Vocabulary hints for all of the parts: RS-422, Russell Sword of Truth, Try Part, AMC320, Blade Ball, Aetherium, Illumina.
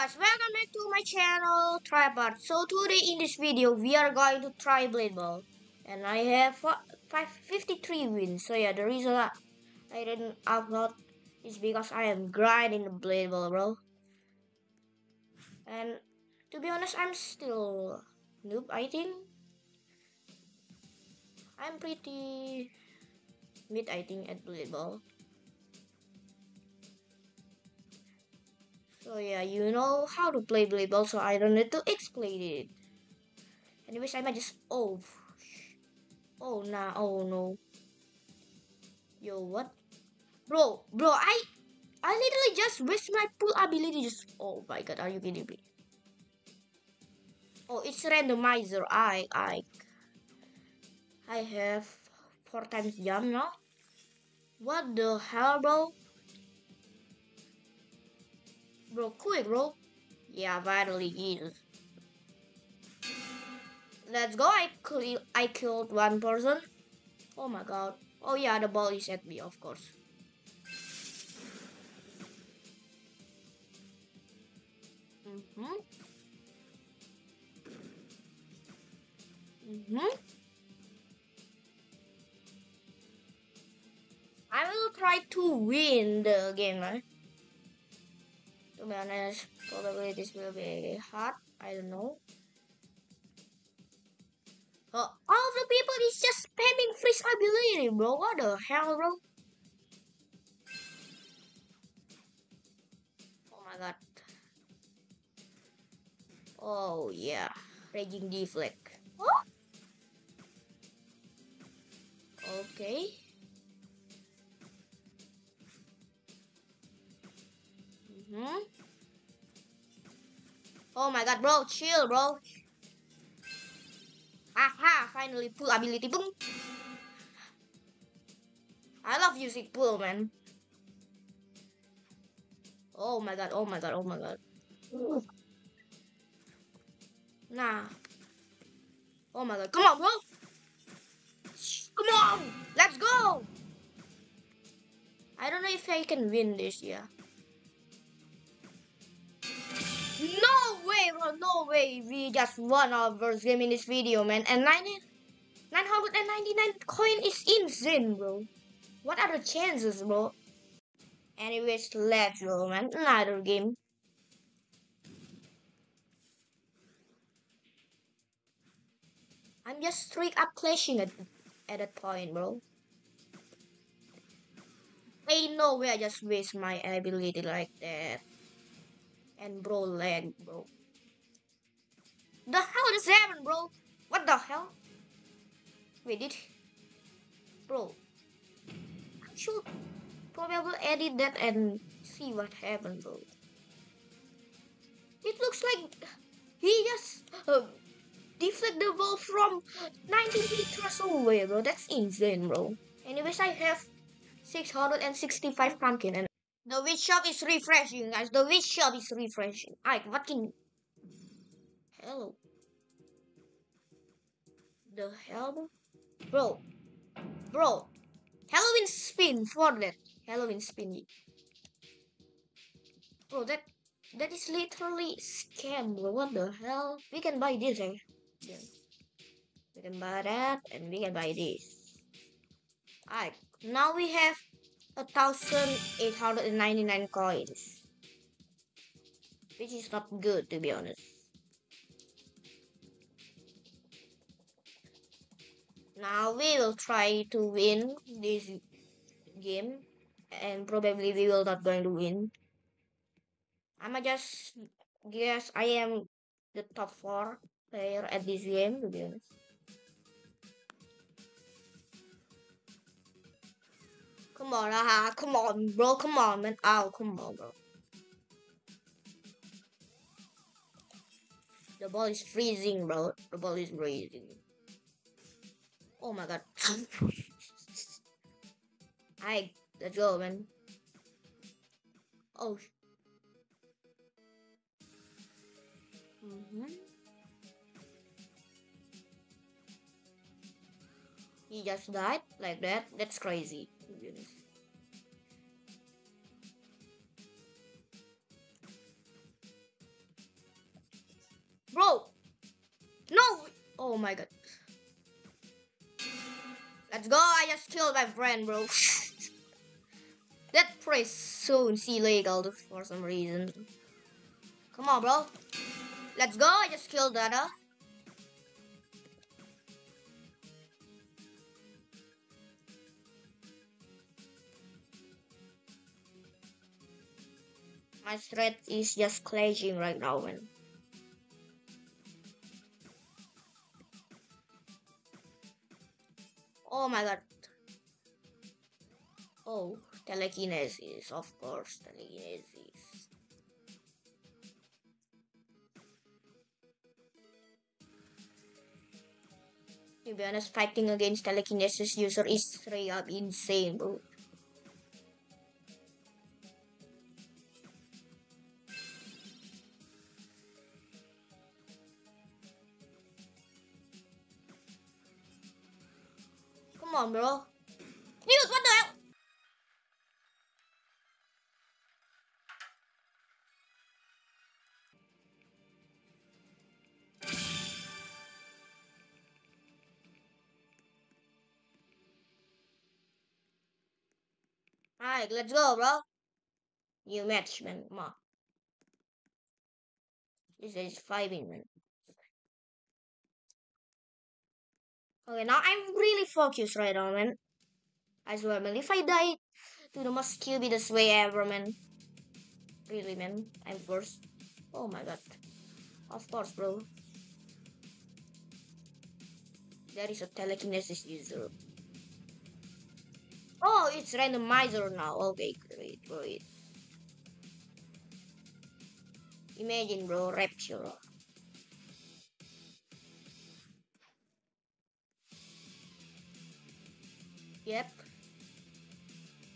guys, welcome back to my channel Try Part. So today in this video we are going to try Blade Ball, and I have 53 wins. So yeah, the reason I didn't upload is because I am grinding the Blade Ball, bro. And to be honest, I'm still noob. I think I'm pretty mid, I think, at Blade Ball. So yeah, you know how to play Blade Ball, so I don't need to explain it. Anyways, I might just... Oh no. Yo, what? Bro, I literally just waste my pull ability just... Oh my god, are you kidding me? Oh, it's randomizer. I have 4 times jump now. What the hell, bro? Bro, quick, bro. Yeah, finally, Jesus. Let's go. I killed one person. Oh my god. Oh yeah, the ball is at me, of course. I will try to win the game, right? To be honest, probably this will be hard. I don't know. All of the people is just spamming freeze ability, bro. What the hell, bro? Oh my god. Oh yeah, raging deflect. Huh? Okay. Oh my god, bro, chill, bro. Aha, finally pull ability, boom. I love using pull, man. Oh my god. Nah. Oh my god, come on, bro. Come on, let's go. I don't know if I can win this, yeah. No way, bro, no way. We just won our first game in this video, man. And 999 coin is insane, bro. What are the chances, bro? Anyways, let's go, man. Another game. I'm just straight up clashing at that point, bro. Ain't no way I just waste my ability like that. And bro, lag, bro. The hell just happened, bro? What the hell? Wait, bro, I should probably edit that and see what happened, bro. It looks like he just deflect the ball from 90 meters away, bro. That's insane, bro. Anyways, I have 665 pumpkin and the witch shop is refreshing, guys. The witch shop is refreshing. Hello. The hell? Bro. Halloween spin for that. Halloween spin. Bro, that is literally scam, bro. What the hell? We can buy this, eh? Yeah. We can buy that, and we can buy this. Alright. Now we have 1,899 coins, which is not good, to be honest. Now we will try to win this game, and probably we will not going to win. I'ma just guess I am the top 4 player at this game, to be honest. Come on, come on, bro, come on, man. Ow, come on, bro. The ball is freezing, bro. The ball is freezing. Oh my god. Alright, let's go, man. Oh. He just died like that. That's crazy. Bro! No! Oh my god. Let's go, I just killed my friend, bro. That price soon illegal for some reason. Come on, bro. Let's go, I just killed that, huh? My threat is just clashing right now, man. Oh my god. Oh, telekinesis, of course, telekinesis. To be honest, fighting against telekinesis user is straight up insane, bro. Come on, bro. Dude, what the hell? Alright, let's go, bro. New match, man. Come on. This is 5 in, man. Okay, now I'm really focused right now, man. I swear, man, if I die to the most stupidest way ever, man. Really, man, I'm worst. Oh my god. Of course, bro. There is a telekinesis user. Oh, it's randomizer now. Okay, great, great. Imagine, bro, rapture. Yep,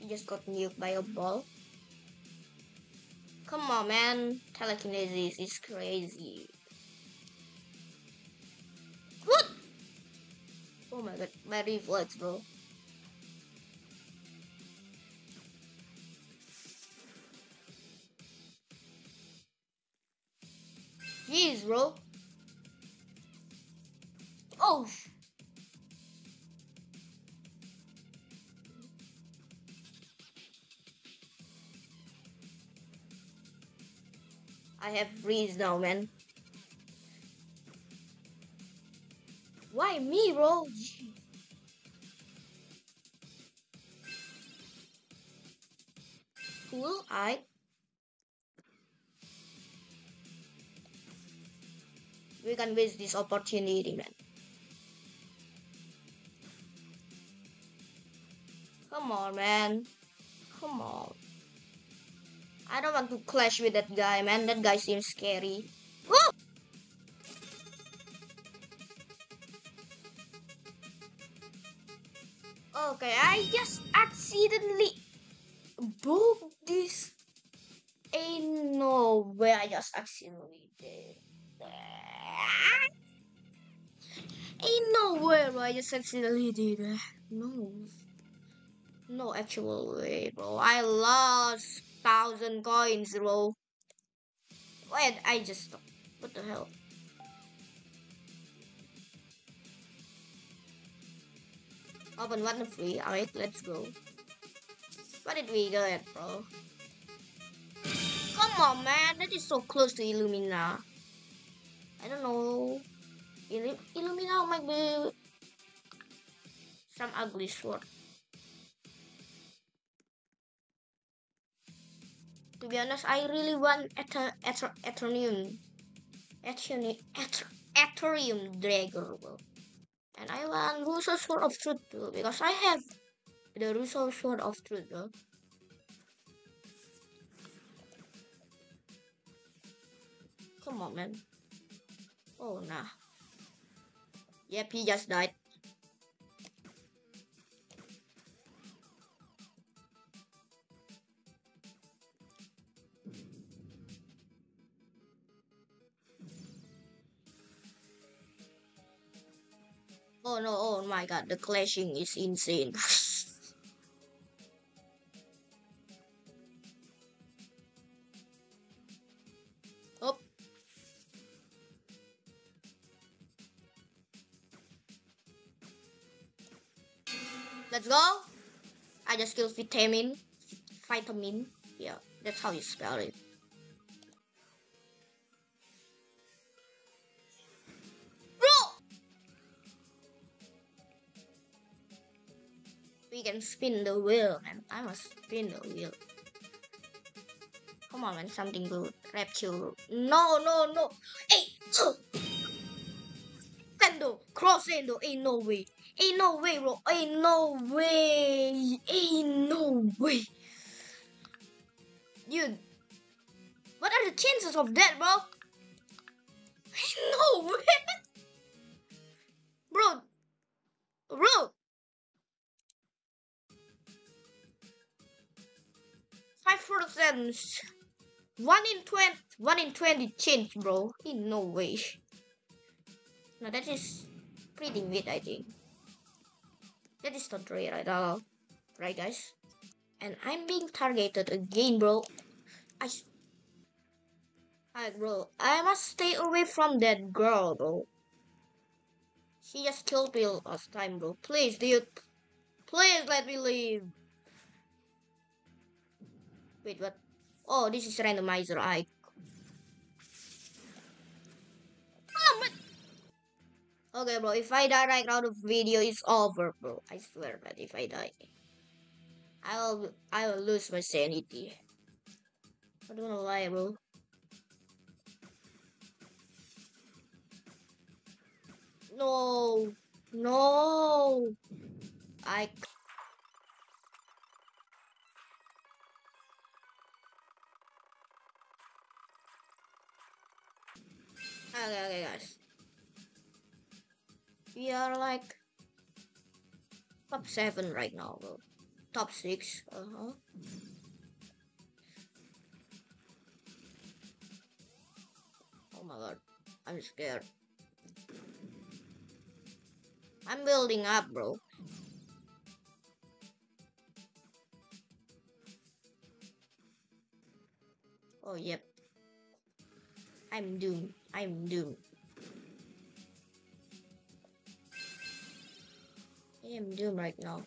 you just got nuked by a ball. Come on, man, telekinesis is crazy. What? Oh my god, my reflex, bro. Jeez, bro. Oh. I have breeze now, man. Why me, bro? Jeez. Cool, I. We can waste this opportunity, man. Come on, man. Come on. I don't want to clash with that guy, man. That guy seems scary. Woo! Okay, I just accidentally broke this. Ain't no way I just accidentally did that. Ain't no way, bro. I just accidentally did that. No. No actual way, bro. I lost 1,000 coins, bro. Wait, I just stopped. What the hell? Open 1 free. Alright, let's go. What did we go at, bro? Come on, man. That is so close to Illumina. I don't know. Illumina might be some ugly sword. To be honest, I really want Aetherium Dagger, bro. And I want Russell Sword of Truth, too, because I have the Russell Sword of Truth, bro. Come on, man. Oh, nah. Yep, he just died. Oh no, oh my god, the clashing is insane. Oh. Let's go. I just use vitamin. Yeah, that's how you spell it. We can spin the wheel, man. I must spin the wheel. Come on, man. Something good. Reptile. No, no, no. Hey! Tendo. Cross Endo. Ain't no way. Ain't no way, bro. Ain't no way. Ain't no way. Dude. What are the chances of that, bro? Ain't no way. Bro. Bro. 5%, 1 in 20, 1 in 20 chance, bro. In no way. No, that is pretty weird, I think. That is not rare at all, right, guys? And I'm being targeted again, bro. Alright, bro. I must stay away from that girl, bro. She just killed me last time, bro. Please, dude. Please let me leave. Wait, what? Oh, this is randomizer. Okay, bro, if I die right now, the video is over, bro. I swear, man, if I die, I will lose my sanity. I don't know why, bro. No. No. Okay, guys. We are like top 7 right now, bro. Top 6. Oh my god, I'm scared. I'm building up, bro. Oh, yep. I'm doomed. I'm doomed. I am doomed right now.